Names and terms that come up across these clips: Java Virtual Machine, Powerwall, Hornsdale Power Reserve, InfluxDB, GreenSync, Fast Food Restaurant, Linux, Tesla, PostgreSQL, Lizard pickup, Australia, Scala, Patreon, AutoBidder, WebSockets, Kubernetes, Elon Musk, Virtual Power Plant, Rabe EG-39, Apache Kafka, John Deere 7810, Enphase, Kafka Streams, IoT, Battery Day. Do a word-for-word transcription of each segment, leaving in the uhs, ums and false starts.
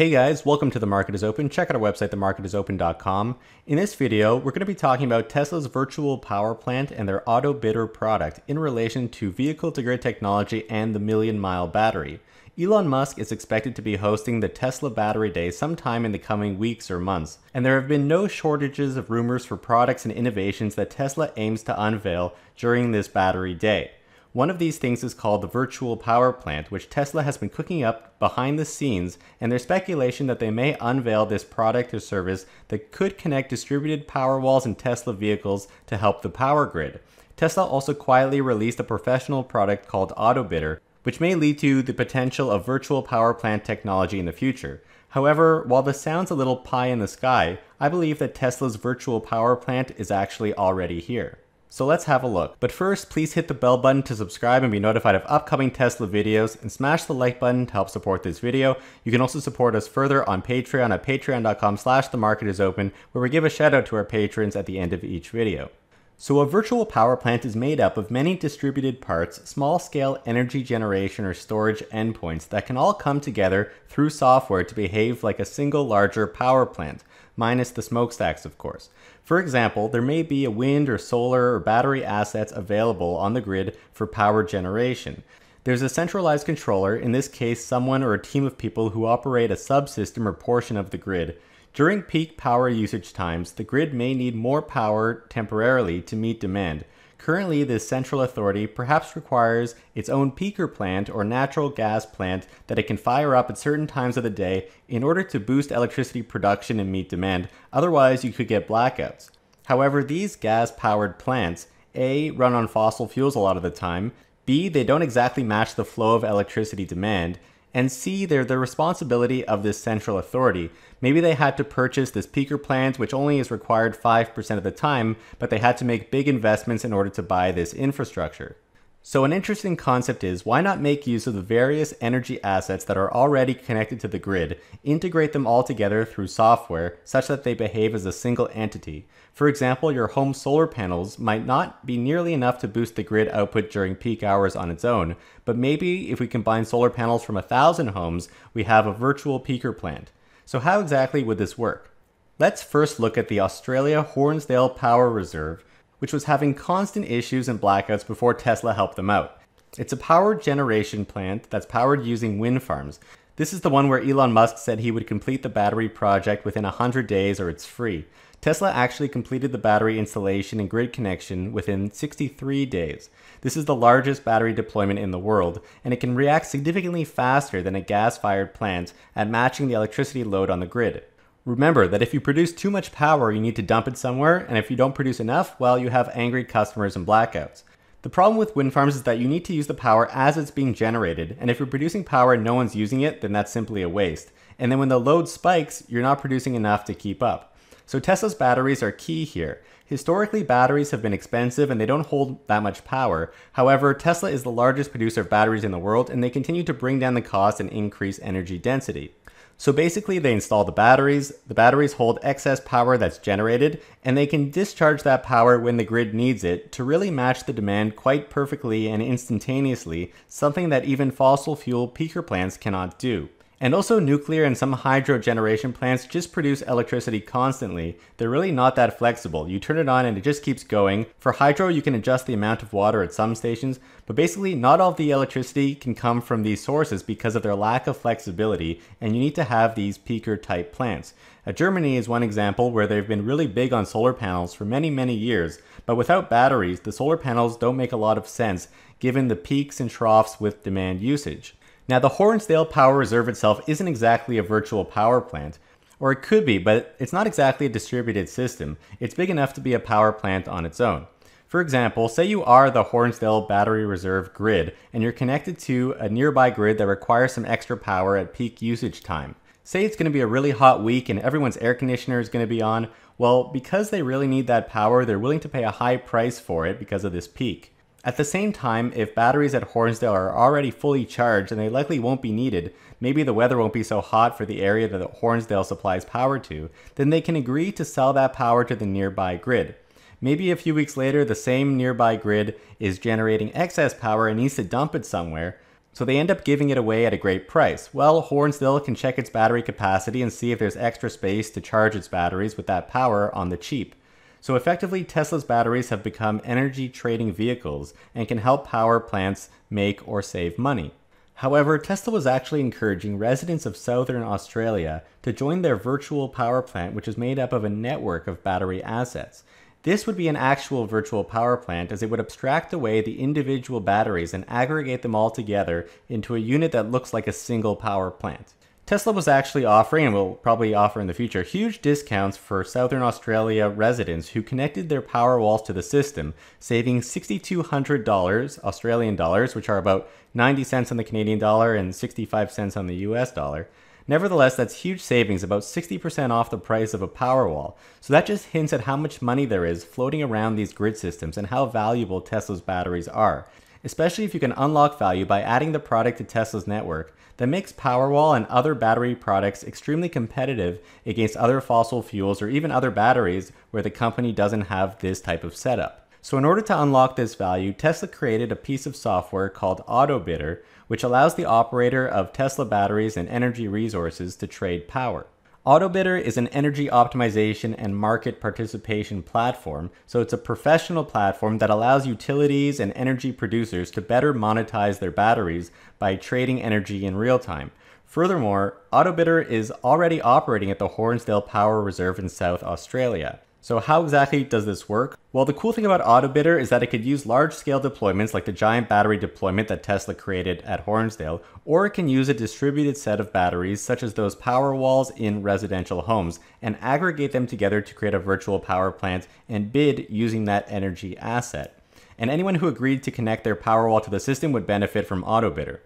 Hey guys, welcome to The Market is Open. Check out our website, the market is open dot com. In this video, we're going to be talking about Tesla's Virtual Power Plant and their AutoBidder product in relation to vehicle-to-grid technology and the million-mile battery. Elon Musk is expected to be hosting the Tesla Battery Day sometime in the coming weeks or months, and there have been no shortages of rumors for products and innovations that Tesla aims to unveil during this Battery Day. One of these things is called the Virtual Power Plant, which Tesla has been cooking up behind the scenes, and there's speculation that they may unveil this product or service that could connect distributed Powerwalls and Tesla vehicles to help the power grid. Tesla also quietly released a professional product called AutoBidder, which may lead to the potential of Virtual Power Plant technology in the future. However, while this sounds a little pie in the sky, I believe that Tesla's Virtual Power Plant is actually already here. So let's have a look. But first, please hit the bell button to subscribe and be notified of upcoming Tesla videos, and smash the like button to help support this video. You can also support us further on Patreon at patreon dot com slash the market is open, where we give a shout out to our patrons at the end of each video. So a virtual power plant is made up of many distributed parts, small-scale energy generation or storage endpoints that can all come together through software to behave like a single larger power plant, minus the smokestacks, of course. For example, there may be a wind or solar or battery assets available on the grid for power generation. There's a centralized controller, in this case someone or a team of people who operate a subsystem or portion of the grid. During peak power usage times, the grid may need more power temporarily to meet demand. Currently, this central authority perhaps requires its own peaker plant or natural gas plant that it can fire up at certain times of the day in order to boost electricity production and meet demand, otherwise you could get blackouts. However, these gas-powered plants, A, run on fossil fuels a lot of the time, B, they don't exactly match the flow of electricity demand, and C, they're the responsibility of this central authority. Maybe they had to purchase this peaker plant, which only is required five percent of the time, but they had to make big investments in order to buy this infrastructure. So an interesting concept is, why not make use of the various energy assets that are already connected to the grid, integrate them all together through software such that they behave as a single entity? For example, your home solar panels might not be nearly enough to boost the grid output during peak hours on its own, but maybe if we combine solar panels from a thousand homes, we have a virtual peaker plant. So how exactly would this work? Let's first look at the Australia Hornsdale Power Reserve, which was having constant issues and blackouts before Tesla helped them out. It's a power generation plant that's powered using wind farms. This is the one where Elon Musk said he would complete the battery project within one hundred days or it's free. Tesla actually completed the battery installation and grid connection within sixty-three days. This is the largest battery deployment in the world, and it can react significantly faster than a gas-fired plant at matching the electricity load on the grid. Remember that if you produce too much power, you need to dump it somewhere, and if you don't produce enough, well, you have angry customers and blackouts. The problem with wind farms is that you need to use the power as it's being generated, and if you're producing power and no one's using it, then that's simply a waste. And then when the load spikes, you're not producing enough to keep up. So Tesla's batteries are key here. Historically, batteries have been expensive and they don't hold that much power. However, Tesla is the largest producer of batteries in the world, and they continue to bring down the cost and increase energy density. So basically, they install the batteries, the batteries hold excess power that's generated, and they can discharge that power when the grid needs it to really match the demand quite perfectly and instantaneously, something that even fossil fuel peaker plants cannot do. And also nuclear and some hydro generation plants just produce electricity constantly. They're really not that flexible. You turn it on and it just keeps going. For hydro, you can adjust the amount of water at some stations, but basically not all of the electricity can come from these sources because of their lack of flexibility, and you need to have these peaker type plants. Now, Germany is one example where they've been really big on solar panels for many, many years, but without batteries, the solar panels don't make a lot of sense given the peaks and troughs with demand usage. Now, the Hornsdale Power Reserve itself isn't exactly a virtual power plant, or it could be, but it's not exactly a distributed system. It's big enough to be a power plant on its own. For example, say you are the Hornsdale Battery Reserve grid, and you're connected to a nearby grid that requires some extra power at peak usage time. Say it's going to be a really hot week and everyone's air conditioner is going to be on. Well, because they really need that power, they're willing to pay a high price for it because of this peak. At the same time, if batteries at Hornsdale are already fully charged and they likely won't be needed, maybe the weather won't be so hot for the area that Hornsdale supplies power to, then they can agree to sell that power to the nearby grid. Maybe a few weeks later, the same nearby grid is generating excess power and needs to dump it somewhere. So they end up giving it away at a great price. Well, Hornsdale can check its battery capacity and see if there's extra space to charge its batteries with that power on the cheap. So effectively, Tesla's batteries have become energy trading vehicles and can help power plants make or save money. However, Tesla was actually encouraging residents of southern Australia to join their virtual power plant, which is made up of a network of battery assets. This would be an actual virtual power plant, as it would abstract away the individual batteries and aggregate them all together into a unit that looks like a single power plant. Tesla was actually offering, and will probably offer in the future, huge discounts for Southern Australia residents who connected their Powerwalls to the system, saving six thousand two hundred dollars Australian dollars, which are about ninety cents on the Canadian dollar and sixty-five cents on the U S dollar. Nevertheless, that's huge savings, about sixty percent off the price of a Powerwall. So that just hints at how much money there is floating around these grid systems and how valuable Tesla's batteries are, especially if you can unlock value by adding the product to Tesla's network that makes Powerwall and other battery products extremely competitive against other fossil fuels or even other batteries where the company doesn't have this type of setup. So in order to unlock this value, Tesla created a piece of software called AutoBidder, which allows the operator of Tesla batteries and energy resources to trade power. AutoBidder is an energy optimization and market participation platform, so it's a professional platform that allows utilities and energy producers to better monetize their batteries by trading energy in real time. Furthermore, AutoBidder is already operating at the Hornsdale Power Reserve in South Australia. So how exactly does this work? Well, the cool thing about AutoBidder is that it could use large-scale deployments like the giant battery deployment that Tesla created at Hornsdale, or it can use a distributed set of batteries such as those Powerwalls in residential homes and aggregate them together to create a virtual power plant and bid using that energy asset. And anyone who agreed to connect their Powerwall to the system would benefit from AutoBidder.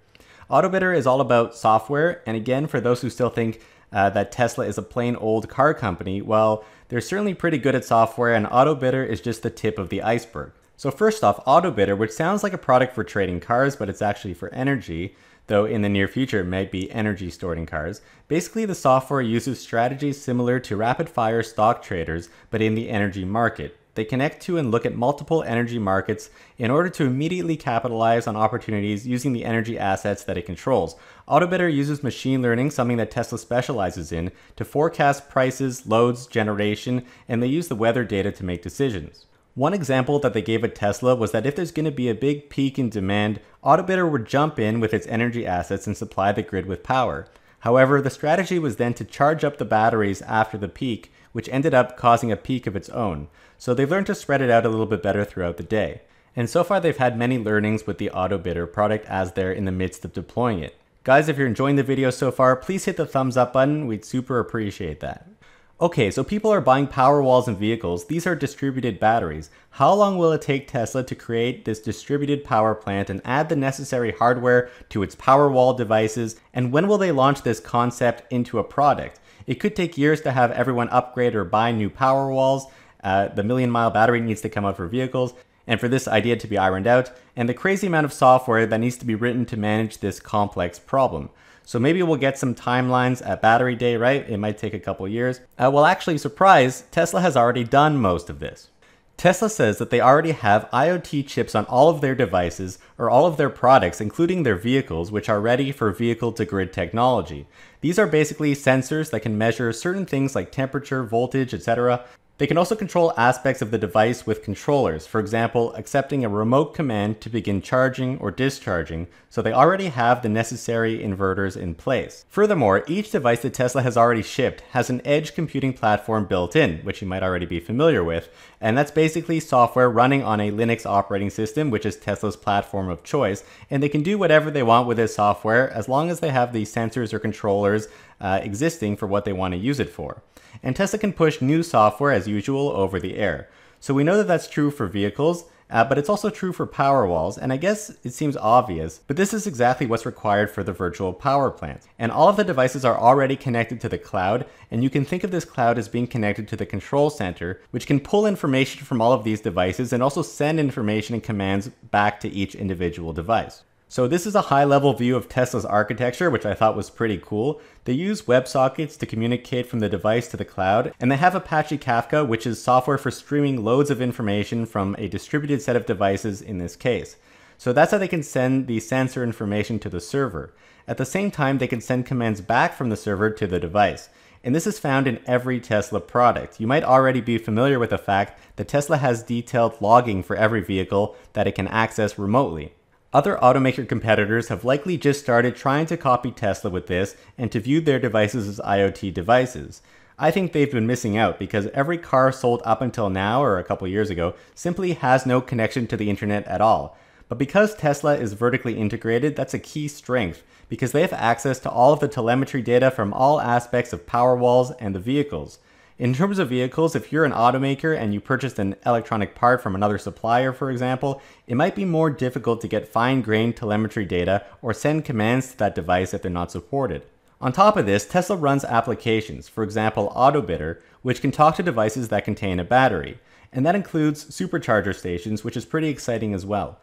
AutoBidder is all about software, and again, for those who still think Uh, that Tesla is a plain old car company, well, they're certainly pretty good at software, and AutoBidder is just the tip of the iceberg. So first off, AutoBidder, which sounds like a product for trading cars, but it's actually for energy, though in the near future it might be energy stored in cars. Basically, the software uses strategies similar to rapid-fire stock traders, but in the energy market. They connect to and look at multiple energy markets in order to immediately capitalize on opportunities using the energy assets that it controls. AutoBidder uses machine learning, something that Tesla specializes in, to forecast prices, loads, generation, and they use the weather data to make decisions. One example that they gave at Tesla was that if there's going to be a big peak in demand, AutoBidder would jump in with its energy assets and supply the grid with power. However, the strategy was then to charge up the batteries after the peak, which ended up causing a peak of its own. So they've learned to spread it out a little bit better throughout the day. And so far they've had many learnings with the AutoBidder product as they're in the midst of deploying it. Guys, if you're enjoying the video so far, please hit the thumbs up button. We'd super appreciate that. Okay, so people are buying Powerwalls and vehicles. These are distributed batteries. How long will it take Tesla to create this distributed power plant and add the necessary hardware to its Powerwall devices? And when will they launch this concept into a product? It could take years to have everyone upgrade or buy new Powerwalls. Uh, the million mile battery needs to come out for vehicles, and for this idea to be ironed out, and the crazy amount of software that needs to be written to manage this complex problem. So maybe we'll get some timelines at Battery Day, right? It might take a couple years. Uh, well, actually, surprise, Tesla has already done most of this. Tesla says that they already have IoT chips on all of their devices or all of their products, including their vehicles, which are ready for vehicle-to-grid technology. These are basically sensors that can measure certain things like temperature, voltage, et cetera. They can also control aspects of the device with controllers, for example, accepting a remote command to begin charging or discharging, so they already have the necessary inverters in place. Furthermore, each device that Tesla has already shipped has an edge computing platform built in, which you might already be familiar with, and that's basically software running on a Linux operating system, which is Tesla's platform of choice, and they can do whatever they want with this software as long as they have the sensors or controllers Uh, existing for what they want to use it for. And Tesla can push new software as usual over the air. So we know that that's true for vehicles, uh, but it's also true for Powerwalls, and I guess it seems obvious, but this is exactly what's required for the virtual power plant. And all of the devices are already connected to the cloud, and you can think of this cloud as being connected to the control center, which can pull information from all of these devices and also send information and commands back to each individual device. So this is a high-level view of Tesla's architecture, which I thought was pretty cool. They use WebSockets to communicate from the device to the cloud, and they have Apache Kafka, which is software for streaming loads of information from a distributed set of devices in this case. So that's how they can send the sensor information to the server. At the same time, they can send commands back from the server to the device. And this is found in every Tesla product. You might already be familiar with the fact that Tesla has detailed logging for every vehicle that it can access remotely. Other automaker competitors have likely just started trying to copy Tesla with this and to view their devices as IoT devices. I think they've been missing out because every car sold up until now or a couple years ago simply has no connection to the internet at all. But because Tesla is vertically integrated, that's a key strength because they have access to all of the telemetry data from all aspects of Powerwalls and the vehicles. In terms of vehicles, if you're an automaker and you purchased an electronic part from another supplier, for example, it might be more difficult to get fine-grained telemetry data or send commands to that device if they're not supported. On top of this, Tesla runs applications, for example AutoBidder, which can talk to devices that contain a battery. And that includes supercharger stations, which is pretty exciting as well.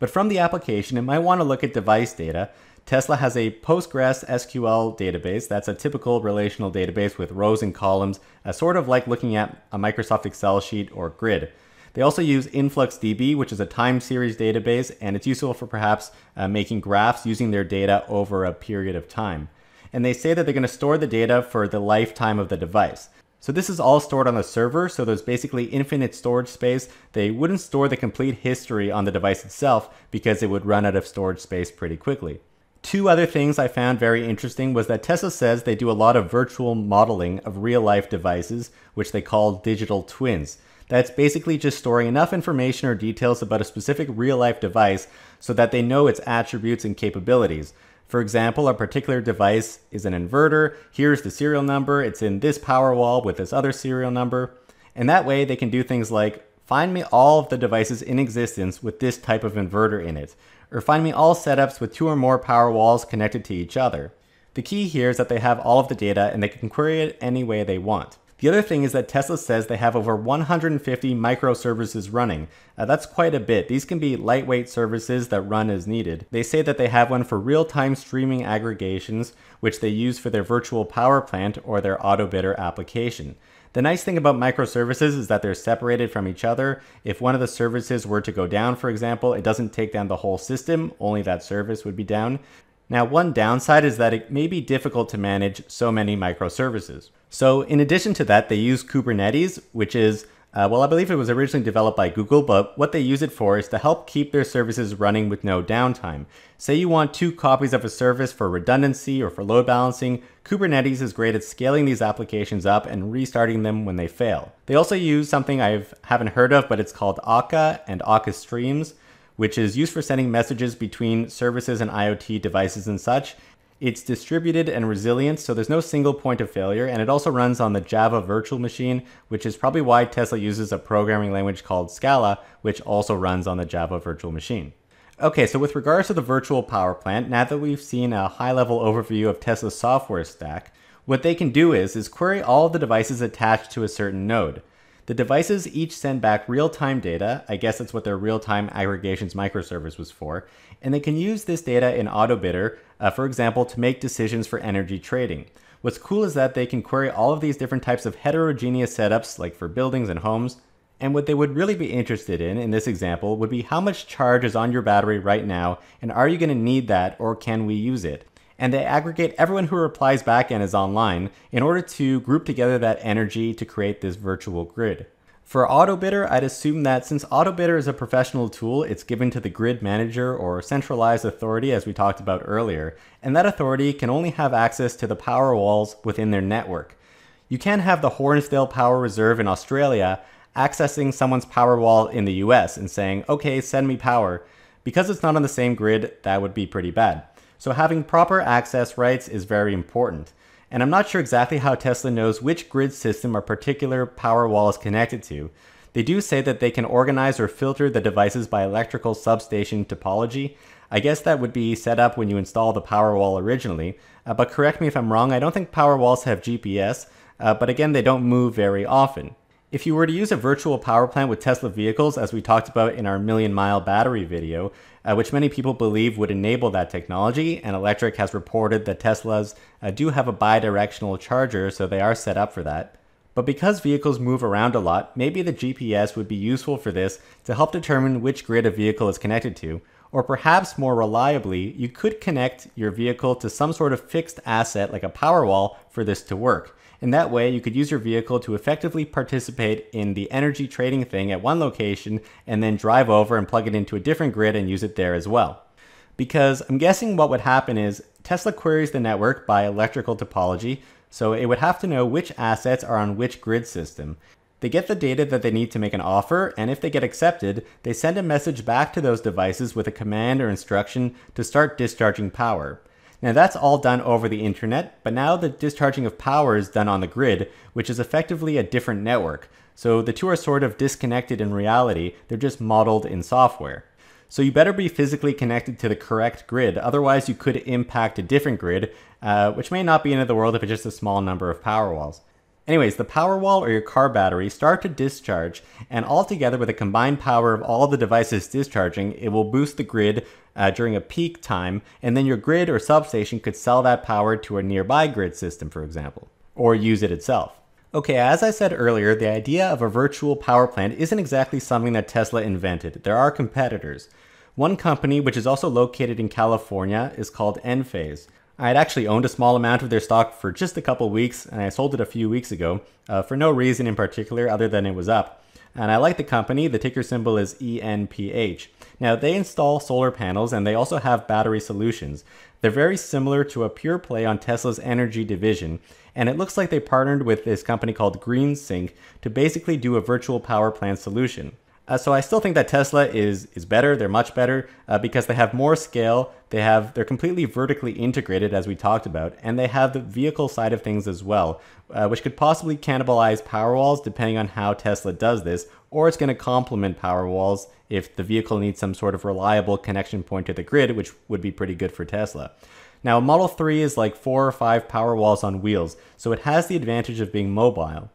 But from the application, it might want to look at device data. Tesla has a PostgreSQL database. That's a typical relational database with rows and columns, sort of like looking at a Microsoft Excel sheet or grid. They also use InfluxDB, which is a time series database, and it's useful for perhaps uh, making graphs using their data over a period of time. And they say that they're going to store the data for the lifetime of the device. So this is all stored on the server, so there's basically infinite storage space. They wouldn't store the complete history on the device itself because it would run out of storage space pretty quickly. Two other things I found very interesting was that Tesla says they do a lot of virtual modeling of real-life devices, which they call digital twins. That's basically just storing enough information or details about a specific real-life device so that they know its attributes and capabilities. For example, a particular device is an inverter, here's the serial number, it's in this Powerwall with this other serial number, and that way they can do things like, find me all of the devices in existence with this type of inverter in it, or find me all setups with two or more Powerwalls connected to each other. The key here is that they have all of the data and they can query it any way they want. The other thing is that Tesla says they have over one hundred fifty microservices running. Uh, that's quite a bit. These can be lightweight services that run as needed. They say that they have one for real-time streaming aggregations, which they use for their virtual power plant or their AutoBidder application. The nice thing about microservices is that they're separated from each other. If one of the services were to go down, for example, it doesn't take down the whole system, only that service would be down. Now, one downside is that it may be difficult to manage so many microservices. So in addition to that, they use Kubernetes, which is, uh, well, I believe it was originally developed by Google, but what they use it for is to help keep their services running with no downtime. Say you want two copies of a service for redundancy or for load balancing, Kubernetes is great at scaling these applications up and restarting them when they fail. They also use something I haven't heard of, but it's called Kafka and Kafka Streams, which is used for sending messages between services and IoT devices and such. It's distributed and resilient, so there's no single point of failure, and it also runs on the Java Virtual Machine, which is probably why Tesla uses a programming language called Scala, which also runs on the Java Virtual Machine. Okay, so with regards to the virtual power plant, now that we've seen a high-level overview of Tesla's software stack, what they can do is, is query all of the devices attached to a certain node. The devices each send back real-time data. I guess that's what their real-time aggregations microservice was for. And they can use this data in AutoBidder, uh, for example, to make decisions for energy trading. What's cool is that they can query all of these different types of heterogeneous setups, like for buildings and homes. And what they would really be interested in, in this example, would be how much charge is on your battery right now, and are you going to need that, or can we use it? And they aggregate everyone who replies back and is online in order to group together that energy to create this virtual grid. For AutoBidder, I'd assume that since AutoBidder is a professional tool, it's given to the grid manager or centralized authority as we talked about earlier, and that authority can only have access to the power walls within their network. You can have the Hornsdale Power Reserve in Australia accessing someone's power wall in the U S and saying, okay, send me power. Because it's not on the same grid, that would be pretty bad. So having proper access rights is very important. And I'm not sure exactly how Tesla knows which grid system a particular Powerwall is connected to. They do say that they can organize or filter the devices by electrical substation topology. I guess that would be set up when you install the Powerwall originally. Uh, but correct me if I'm wrong, I don't think Powerwalls have G P S, uh, but again, they don't move very often. If you were to use a virtual power plant with Tesla vehicles, as we talked about in our Million Mile Battery video, uh, which many people believe would enable that technology, and Electric has reported that Teslas uh, do have a bidirectional charger, so they are set up for that. But because vehicles move around a lot, maybe the G P S would be useful for this to help determine which grid a vehicle is connected to, Or perhaps more reliably, you could connect your vehicle to some sort of fixed asset like a Powerwall for this to work. And that way you could use your vehicle to effectively participate in the energy trading thing at one location and then drive over and plug it into a different grid and use it there as well. Because I'm guessing what would happen is Tesla queries the network by electrical topology, so it would have to know which assets are on which grid system. They get the data that they need to make an offer, and if they get accepted, they send a message back to those devices with a command or instruction to start discharging power. Now that's all done over the internet, but now the discharging of power is done on the grid, which is effectively a different network. So the two are sort of disconnected in reality, they're just modeled in software. So you better be physically connected to the correct grid, otherwise you could impact a different grid, uh, which may not be the end of the world if it's just a small number of Powerwalls. Anyways, the Powerwall or your car battery start to discharge, and altogether with the combined power of all the devices discharging, it will boost the grid uh, during a peak time, and then your grid or substation could sell that power to a nearby grid system, for example, or use it itself. Okay, as I said earlier, the idea of a virtual power plant isn't exactly something that Tesla invented. There are competitors. One company, which is also located in California, is called Enphase. I had actually owned a small amount of their stock for just a couple weeks, and I sold it a few weeks ago, uh, for no reason in particular other than it was up. And I like the company, the ticker symbol is E N P H. Now they install solar panels and they also have battery solutions. They're very similar to a pure play on Tesla's energy division, and it looks like they partnered with this company called GreenSync to basically do a virtual power plant solution. Uh, so I still think that Tesla is is better, they're much better, uh, because they have more scale, they have, they're completely vertically integrated as we talked about, and they have the vehicle side of things as well, uh, which could possibly cannibalize Powerwalls depending on how Tesla does this, or it's going to complement Powerwalls if the vehicle needs some sort of reliable connection point to the grid, which would be pretty good for Tesla. Now, Model three is like four or five Powerwalls on wheels, so it has the advantage of being mobile.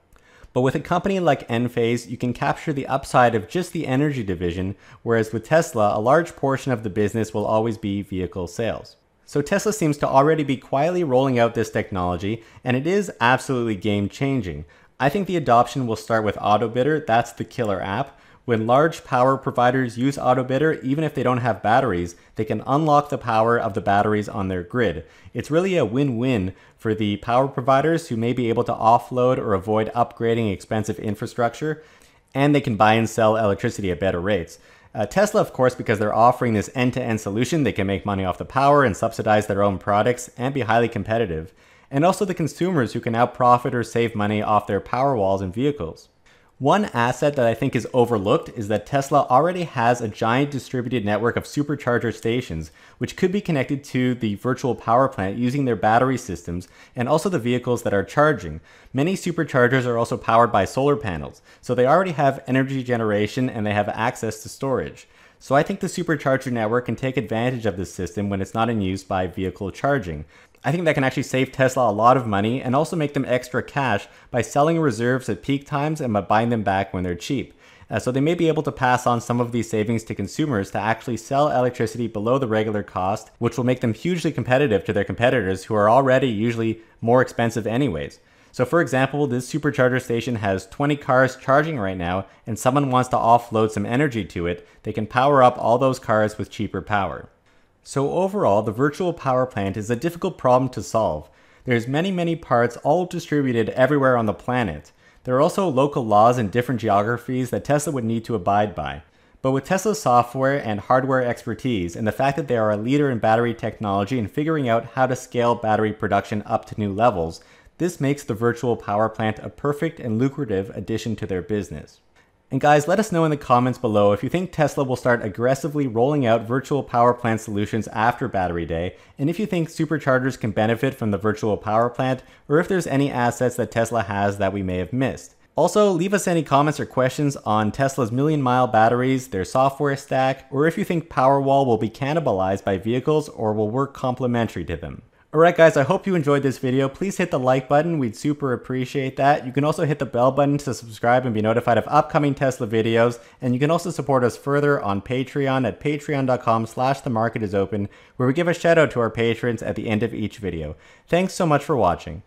But with a company like Enphase, you can capture the upside of just the energy division, whereas with Tesla, a large portion of the business will always be vehicle sales. So Tesla seems to already be quietly rolling out this technology, and it is absolutely game-changing. I think the adoption will start with AutoBidder, that's the killer app. When large power providers use AutoBidder, even if they don't have batteries, they can unlock the power of the batteries on their grid. It's really a win-win for the power providers who may be able to offload or avoid upgrading expensive infrastructure, and they can buy and sell electricity at better rates. Uh, Tesla, of course, because they're offering this end-to-end solution, they can make money off the power and subsidize their own products and be highly competitive. And also the consumers who can now profit or save money off their Powerwalls and vehicles. One asset that I think is overlooked is that Tesla already has a giant distributed network of supercharger stations, which could be connected to the virtual power plant using their battery systems and also the vehicles that are charging. Many superchargers are also powered by solar panels, so they already have energy generation and they have access to storage. So I think the supercharger network can take advantage of this system when it's not in use by vehicle charging. I think that can actually save Tesla a lot of money and also make them extra cash by selling reserves at peak times and by buying them back when they're cheap. Uh, so they may be able to pass on some of these savings to consumers to actually sell electricity below the regular cost, which will make them hugely competitive to their competitors who are already usually more expensive anyways. So for example, this supercharger station has twenty cars charging right now and someone wants to offload some energy to it, they can power up all those cars with cheaper power. So overall, the virtual power plant is a difficult problem to solve. There's many, many parts all distributed everywhere on the planet. There are also local laws in different geographies that Tesla would need to abide by. But with Tesla's software and hardware expertise and the fact that they are a leader in battery technology and figuring out how to scale battery production up to new levels, this makes the virtual power plant a perfect and lucrative addition to their business. And guys, let us know in the comments below if you think Tesla will start aggressively rolling out virtual power plant solutions after Battery Day, and if you think superchargers can benefit from the virtual power plant, or if there's any assets that Tesla has that we may have missed. Also, leave us any comments or questions on Tesla's million mile batteries, their software stack, or if you think Powerwall will be cannibalized by vehicles or will work complementary to them. Alright guys, I hope you enjoyed this video. Please hit the like button, we'd super appreciate that. You can also hit the bell button to subscribe and be notified of upcoming Tesla videos, and you can also support us further on Patreon at patreon dot com slash the market is open, where we give a shout out to our patrons at the end of each video. Thanks so much for watching.